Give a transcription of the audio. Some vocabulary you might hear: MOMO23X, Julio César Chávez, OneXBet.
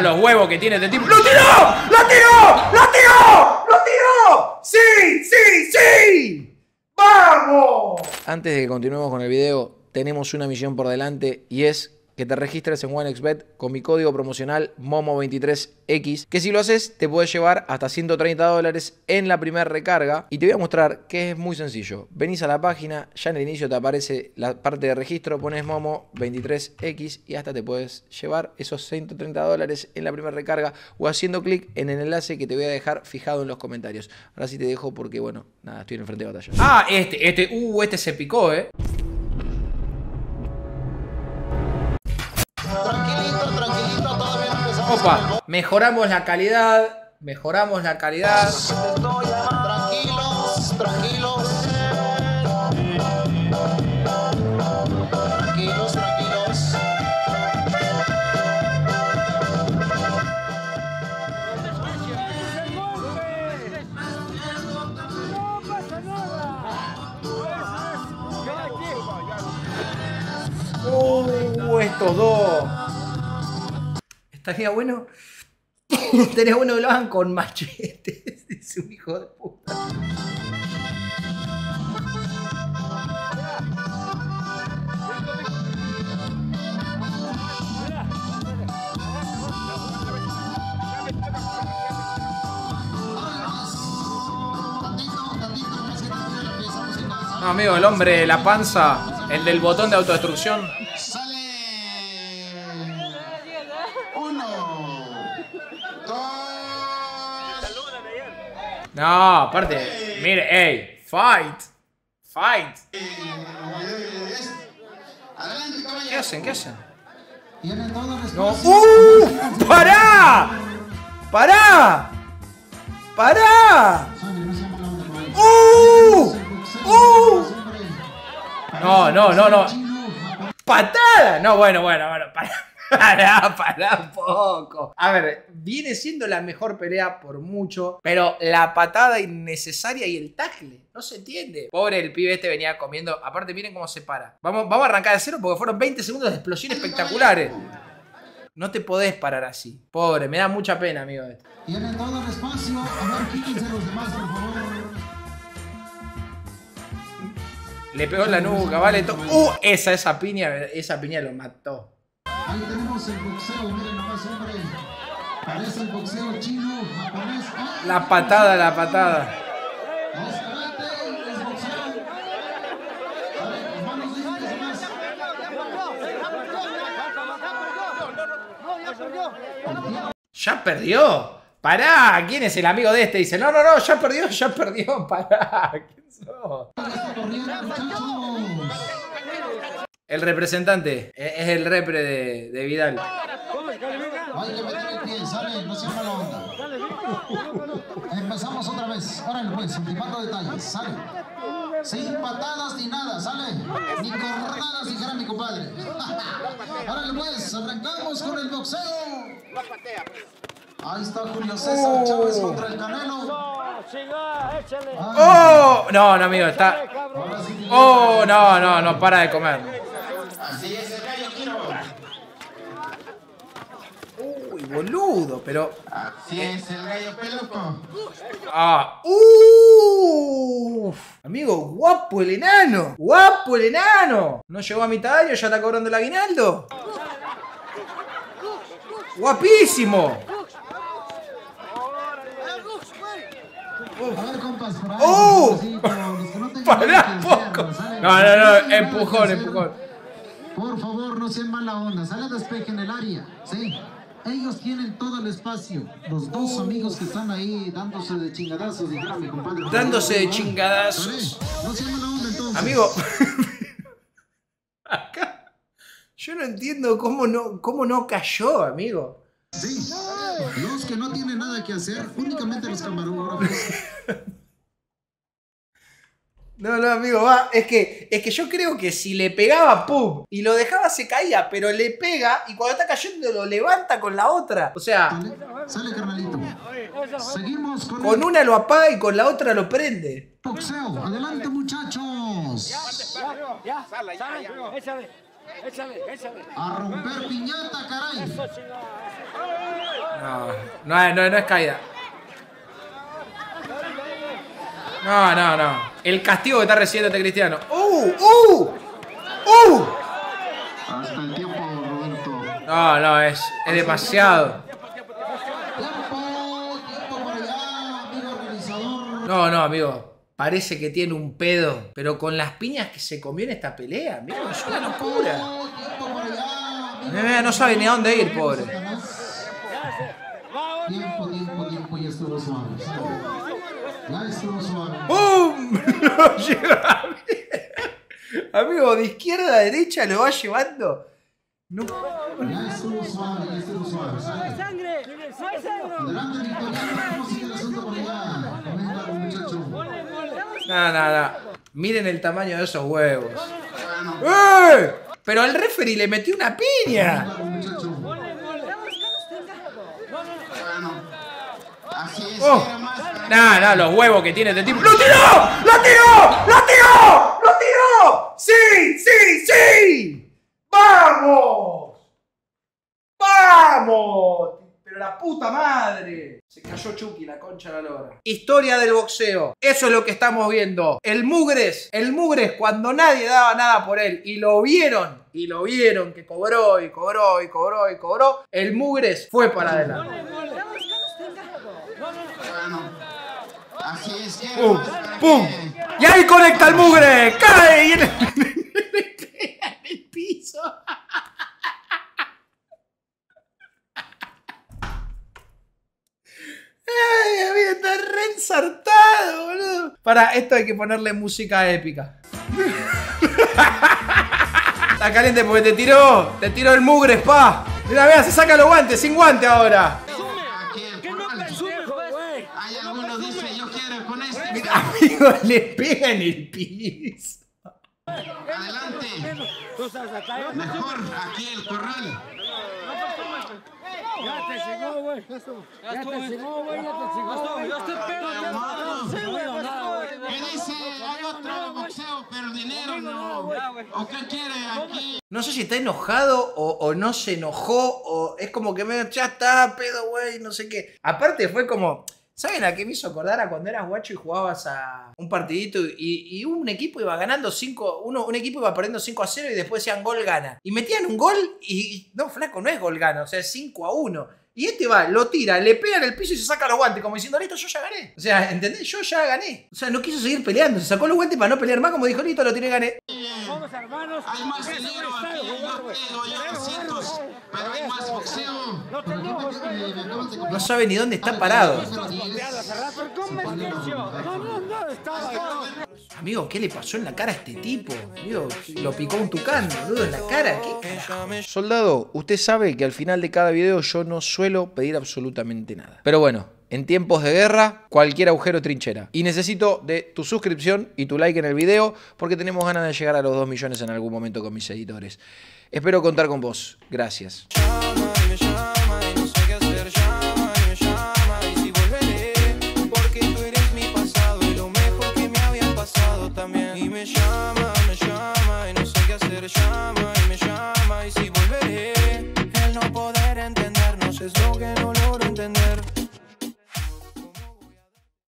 mirá los huevos que tiene este tipo. ¡Lo tiró! ¡Lo tiró! ¡Lo tiró! ¡Lo tiró! ¡Sí! ¡Sí! ¡Sí! ¡Vamos! Antes de que continuemos con el video, tenemos una misión por delante y es que te registres en OneXBet con mi código promocional MOMO23X, que si lo haces te puedes llevar hasta $130 en la primera recarga. Y te voy a mostrar que es muy sencillo. Venís a la página, ya en el inicio te aparece la parte de registro, pones MOMO23X y hasta te puedes llevar esos $130 en la primera recarga o haciendo clic en el enlace que te voy a dejar fijado en los comentarios. Ahora sí te dejo porque, bueno, nada, estoy en el frente de batalla. Ah, este se picó, Opa, mejoramos la calidad. Tranquilos. No pasa nada. Estos dos. Estaría bueno. Estaría bueno que lo hagan con machetes. Es un hijo de puta. No, amigo, el hombre de la panza, el del botón de autodestrucción. No, aparte, mire, ey, fight. ¿Qué hacen? No, ¡Pará! No. ¡Patada! No, bueno, para poco. A ver, viene siendo la mejor pelea por mucho, pero la patada innecesaria y el tackle, no se entiende. Pobre el pibe este, venía comiendo. Aparte, miren cómo se para. Vamos a arrancar de cero porque fueron 20 segundos de explosión espectaculares. No te podés parar así. Pobre, me da mucha pena, amigo. Tienen todo el espacio. A ver, quítense los demás, por favor. Le pegó en la nuca, vale. Esa piña lo mató. Ahí tenemos el boxeo, miren nomás, hombre. Parece el boxeo chino, japonés. La patada. Es boxeo. A ver, manos libres más. Ya perdió. Pará, ¿quién es el amigo de este? Dice, no, ya perdió. Pará, ¿quién sos? El representante, es el repre de Vidal. Empezamos otra vez. Ahora el juez, ultimando detalles, sale. Sin patadas ni nada, sale. Ni cornadas, dijera mi compadre. Ahora el juez, arrancamos con el boxeo. Ahí está Julio César Chávez contra el Canelo. ¡Oh! No, amigo, está. ¡Oh! No, para de comer. Así es el gallo quiero. Uy, boludo, pero. Así es el gallo peluco. Ah. Amigo, guapo el enano. No llegó a mitad de año, ya está cobrando el aguinaldo. Guapísimo. A ver, compas, por ahí. Para poco. No, empujón. Por favor, no sean mala onda. Sale a despeje en el área, ¿sí? Ellos tienen todo el espacio. Los dos amigos que están ahí dándose de chingadazos. Mi compadre. Dándose de chingadazos. No sean mala onda entonces. Amigo. Acá. Yo no entiendo cómo no cayó, amigo. Sí, los que no tienen nada que hacer, únicamente los camarógrafos. No, amigo, va. Es que yo creo que si le pegaba, pum, y lo dejaba se caía, pero le pega y cuando está cayendo lo levanta con la otra. O sea, sale carnalito. Seguimos con una lo apaga y con la otra lo prende. Boxeo, adelante muchachos. Ya, échale. A romper piñata, caray. No es caída. No. El castigo que está recibiendo este Cristiano. Hasta el tiempo, Roberto. No, es demasiado. Tiempo para allá, amigo organizador. No, amigo. Parece que tiene un pedo. Pero con las piñas que se comió en esta pelea, amigo, es una locura. No sabe ni a dónde ir, pobre. Tiempo, y esto lo sabes. ¡Bum! Lo lleva bien. Amigo, de izquierda a derecha lo va llevando. No. No. Miren el tamaño de esos huevos. ¡Eh! Pero al referee le metió una piña. Los huevos que tiene este tipo. ¡Lo tiró! ¡Sí! ¡Vamos! Pero la puta madre. Se cayó Chucky, la concha de la lora. Historia del boxeo. Eso es lo que estamos viendo. El Mugres cuando nadie daba nada por él. Y lo vieron que cobró. El Mugres fue para adelante. ¡Pum! Y ahí conecta el Mugre. ¡Cae! Y en el piso. ¡Ay, amigo! Está re ensartado, boludo. Para esto hay que ponerle música épica. Está caliente porque te tiró el Mugre, pa. Mira, vea, se saca los guantes, sin guante ahora. Amigo, le pega en el piso. Adelante. Mejor aquí el corral. Ya te llegó, güey. ¿Qué dice? Hay otro boxeo, pero dinero no. ¿O qué quiere aquí? No sé si está enojado o no se enojó. O es como que me... Ya está, pedo, güey, no sé qué. Aparte fue como... ¿Saben a qué me hizo acordar? A cuando eras guacho y jugabas a un partidito y un equipo iba ganando 5, un equipo iba perdiendo 5-0 y después decían gol gana. Y metían un gol y no, flaco, no es gol gana, o sea, es 5-1. Y este va, lo tira, le pega en el piso y se saca los guantes, como diciendo, listo, yo ya gané. O sea, ¿entendés? Yo ya gané. O sea, no quiso seguir peleando, se sacó los guantes para no pelear más, como dijo, listo, lo tiré, gané. Vamos, hermanos. Hay más dinero aquí, hay más pedo, hay más cientos, pero hay más boxeo. No sabe ni dónde está parado. Amigo, ¿qué le pasó en la cara a este tipo? Amigo, lo picó un tucán, boludo, en la cara. ¿Qué carajo? Soldado, usted sabe que al final de cada video yo no suelo pedir absolutamente nada. Pero bueno, en tiempos de guerra, cualquier agujero trinchera. Y necesito de tu suscripción y tu like en el video, porque tenemos ganas de llegar a los 2 millones en algún momento con mis editores. Espero contar con vos. Gracias.